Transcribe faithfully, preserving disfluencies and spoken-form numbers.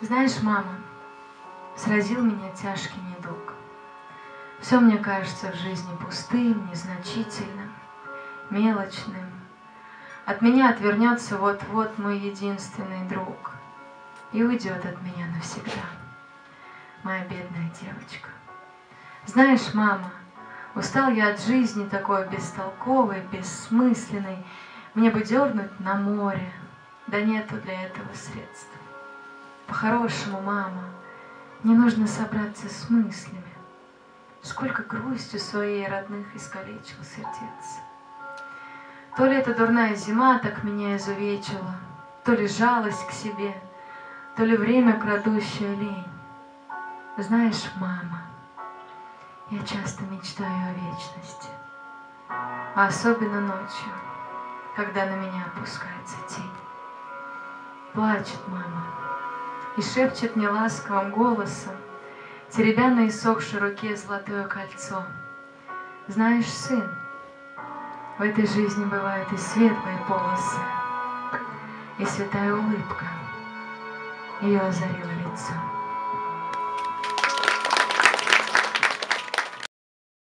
Знаешь, мама, сразил меня тяжкий недуг. Все мне кажется в жизни пустым, незначительным, мелочным. От меня отвернется вот-вот мой единственный друг и уйдет от меня навсегда, моя бедная девочка. Знаешь, мама, устал я от жизни такой бестолковой, бессмысленной. Мне бы дернуть на море, да нету для этого средств. По-хорошему, мама, мне нужно собраться с мыслями. Сколько грустью своей родных искалечил сердец. То ли эта дурная зима так меня изувечила, то ли жалость к себе, то ли время крадущая лень. Знаешь, мама, я часто мечтаю о вечности, а особенно ночью, когда на меня опускается тень. Плачет мама и шепчет мне ласковым голосом, теребя на иссохшей руке золотое кольцо. Знаешь, сын, в этой жизни бывают и светлые полосы, и святая улыбка. Ее озарило лицо.